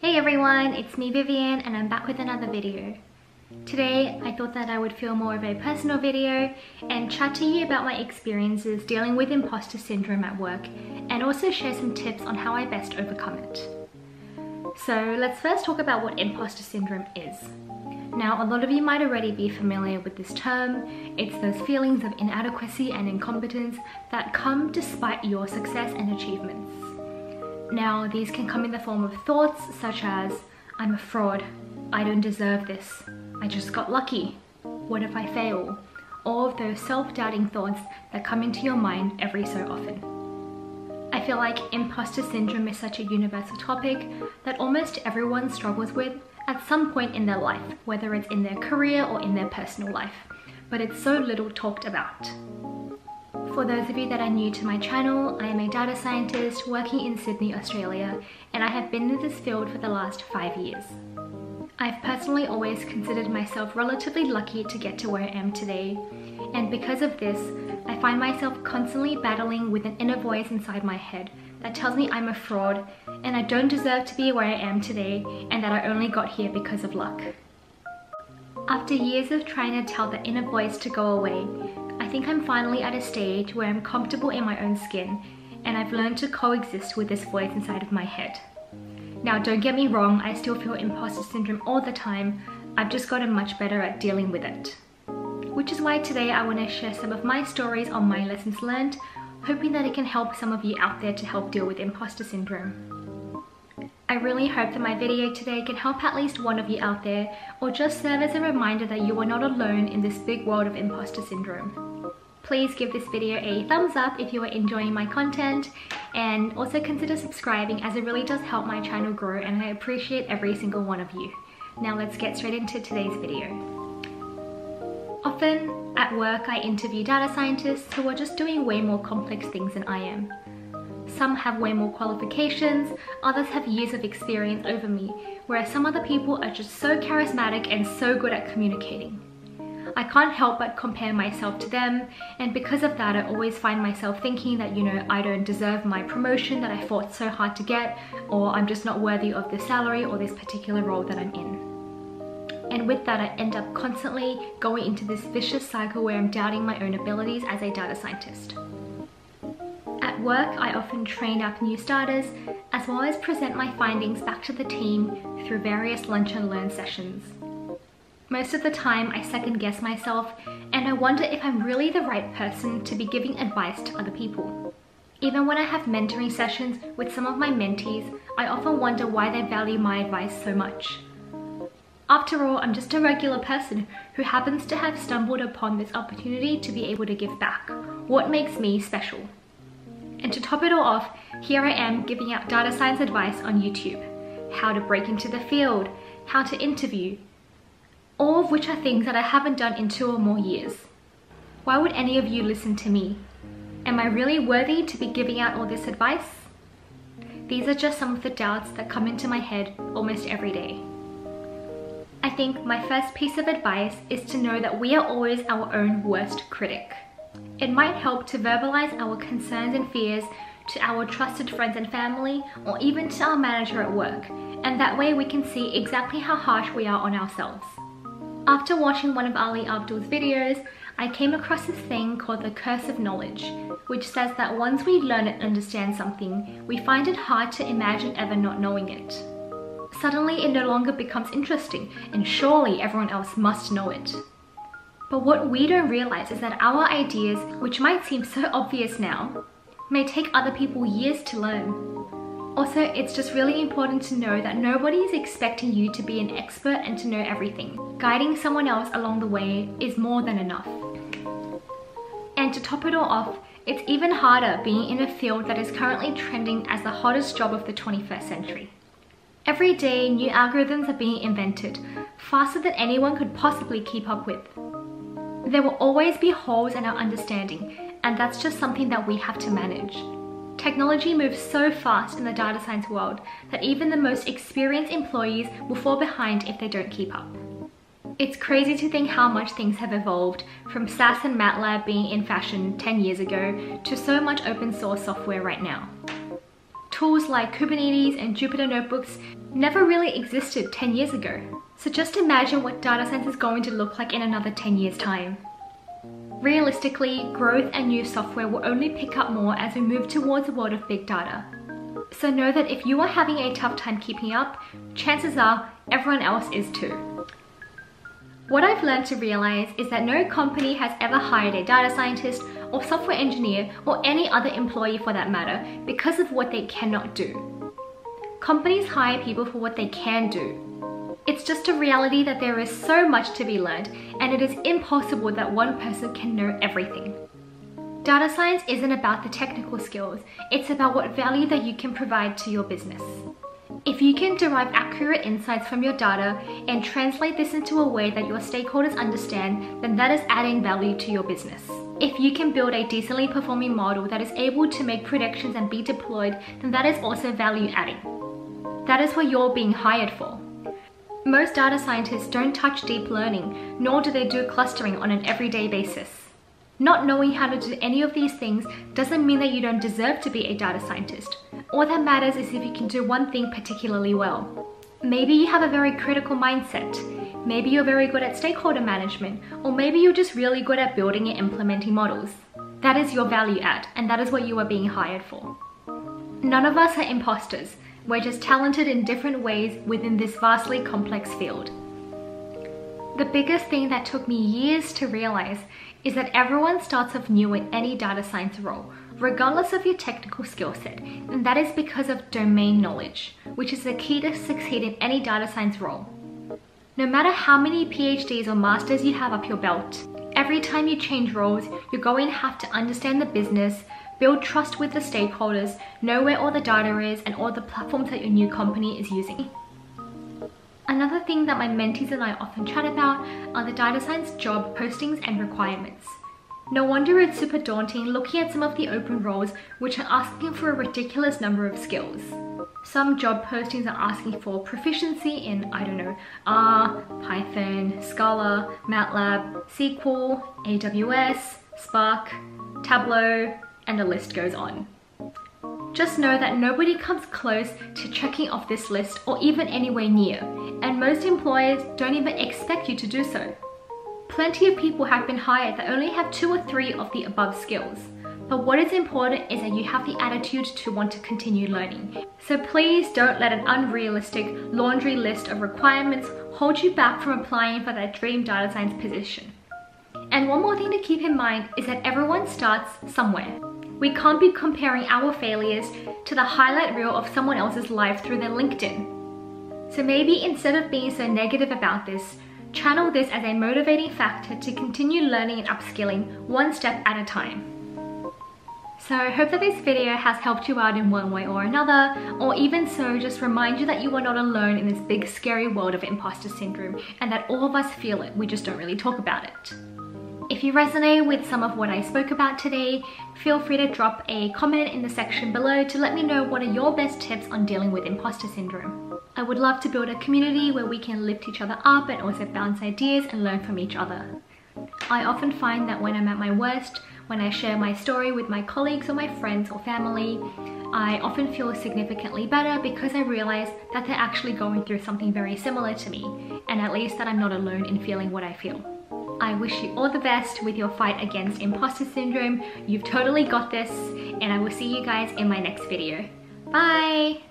Hey everyone, it's me Vivian and I'm back with another video. Today I thought that I would film more of a personal video and chat to you about my experiences dealing with imposter syndrome at work and also share some tips on how I best overcome it. So let's first talk about what imposter syndrome is. Now a lot of you might already be familiar with this term. It's those feelings of inadequacy and incompetence that come despite your success and achievements. Now, these can come in the form of thoughts such as, I'm a fraud, I don't deserve this, I just got lucky, what if I fail? All of those self-doubting thoughts that come into your mind every so often. I feel like imposter syndrome is such a universal topic that almost everyone struggles with at some point in their life, whether it's in their career or in their personal life, but it's so little talked about. For those of you that are new to my channel, I am a data scientist working in Sydney, Australia, and I have been in this field for the last 5 years. I've personally always considered myself relatively lucky to get to where I am today, and because of this, I find myself constantly battling with an inner voice inside my head that tells me I'm a fraud and I don't deserve to be where I am today and that I only got here because of luck. After years of trying to tell the inner voice to go away, I think I'm finally at a stage where I'm comfortable in my own skin and I've learned to coexist with this voice inside of my head. Now don't get me wrong, I still feel imposter syndrome all the time, I've just gotten much better at dealing with it. Which is why today I want to share some of my stories on my lessons learned, hoping that it can help some of you out there to help deal with imposter syndrome. I really hope that my video today can help at least one of you out there or just serve as a reminder that you are not alone in this big world of imposter syndrome. Please give this video a thumbs up if you are enjoying my content and also consider subscribing as it really does help my channel grow and I appreciate every single one of you. Now let's get straight into today's video. Often at work I interview data scientists who are just doing way more complex things than I am. Some have way more qualifications, others have years of experience over me, whereas some other people are just so charismatic and so good at communicating. I can't help but compare myself to them, and because of that I always find myself thinking that, you know, I don't deserve my promotion that I fought so hard to get, or I'm just not worthy of this salary or this particular role that I'm in. And with that I end up constantly going into this vicious cycle where I'm doubting my own abilities as a data scientist. At work I often train up new starters as well as present my findings back to the team through various lunch and learn sessions. Most of the time I second guess myself and I wonder if I'm really the right person to be giving advice to other people. Even when I have mentoring sessions with some of my mentees, I often wonder why they value my advice so much. After all, I'm just a regular person who happens to have stumbled upon this opportunity to be able to give back. What makes me special? And to top it all off, here I am giving out data science advice on YouTube. How to break into the field, how to interview, all of which are things that I haven't done in 2 or more years. Why would any of you listen to me? Am I really worthy to be giving out all this advice? These are just some of the doubts that come into my head almost every day. I think my first piece of advice is to know that we are always our own worst critic. It might help to verbalize our concerns and fears to our trusted friends and family, or even to our manager at work, and that way we can see exactly how harsh we are on ourselves. After watching one of Ali Abdul's videos, I came across this thing called the curse of knowledge, which says that once we learn and understand something, we find it hard to imagine ever not knowing it. Suddenly it no longer becomes interesting and surely everyone else must know it. But what we don't realize is that our ideas, which might seem so obvious now, may take other people years to learn. Also, it's just really important to know that nobody is expecting you to be an expert and to know everything. Guiding someone else along the way is more than enough. And to top it all off, it's even harder being in a field that is currently trending as the hottest job of the 21st century. Every day, new algorithms are being invented, faster than anyone could possibly keep up with. There will always be holes in our understanding, and that's just something that we have to manage. Technology moves so fast in the data science world that even the most experienced employees will fall behind if they don't keep up. It's crazy to think how much things have evolved, from SAS and MATLAB being in fashion 10 years ago to so much open source software right now. tools like Kubernetes and Jupyter notebooks never really existed 10 years ago. So just imagine what data science is going to look like in another 10 years' time. Realistically, growth and new software will only pick up more as we move towards a world of big data. So know that if you are having a tough time keeping up, chances are everyone else is too. What I've learned to realize is that no company has ever hired a data scientist or software engineer or any other employee for that matter because of what they cannot do. Companies hire people for what they can do. It's just a reality that there is so much to be learned, and it is impossible that one person can know everything. Data science isn't about the technical skills, it's about what value that you can provide to your business. If you can derive accurate insights from your data and translate this into a way that your stakeholders understand, then that is adding value to your business. If you can build a decently performing model that is able to make predictions and be deployed, then that is also value adding. That is what you're being hired for. Most data scientists don't touch deep learning, nor do they do clustering on an everyday basis. Not knowing how to do any of these things doesn't mean that you don't deserve to be a data scientist. All that matters is if you can do one thing particularly well. Maybe you have a very critical mindset. Maybe you're very good at stakeholder management, or maybe you're just really good at building and implementing models. That is your value add, and that is what you are being hired for. None of us are imposters. We're just talented in different ways within this vastly complex field. The biggest thing that took me years to realize is that everyone starts off new in any data science role, regardless of your technical skill set, and that is because of domain knowledge, which is the key to succeed in any data science role. No matter how many PhDs or masters you have up your belt, every time you change roles, you're going to have to understand the business, build trust with the stakeholders, know where all the data is and all the platforms that your new company is using. Another thing that my mentees and I often chat about are the data science job postings and requirements. No wonder it's super daunting looking at some of the open roles which are asking for a ridiculous number of skills. Some job postings are asking for proficiency in, I don't know, R, Python, Scala, MATLAB, SQL, AWS, Spark, Tableau, and the list goes on. Just know that nobody comes close to checking off this list or even anywhere near, and most employers don't even expect you to do so. Plenty of people have been hired that only have 2 or 3 of the above skills, but what is important is that you have the attitude to want to continue learning. So please don't let an unrealistic laundry list of requirements hold you back from applying for that dream data science position. And one more thing to keep in mind is that everyone starts somewhere. We can't be comparing our failures to the highlight reel of someone else's life through their LinkedIn. So maybe instead of being so negative about this, channel this as a motivating factor to continue learning and upskilling one step at a time. So I hope that this video has helped you out in one way or another, or even so just remind you that you are not alone in this big scary world of imposter syndrome and that all of us feel it, we just don't really talk about it. If you resonate with some of what I spoke about today, feel free to drop a comment in the section below to let me know what are your best tips on dealing with imposter syndrome. I would love to build a community where we can lift each other up and also bounce ideas and learn from each other. I often find that when I'm at my worst, when I share my story with my colleagues or my friends or family, I often feel significantly better because I realize that they're actually going through something very similar to me, and at least that I'm not alone in feeling what I feel. I wish you all the best with your fight against imposter syndrome. You've totally got this, and I will see you guys in my next video. Bye!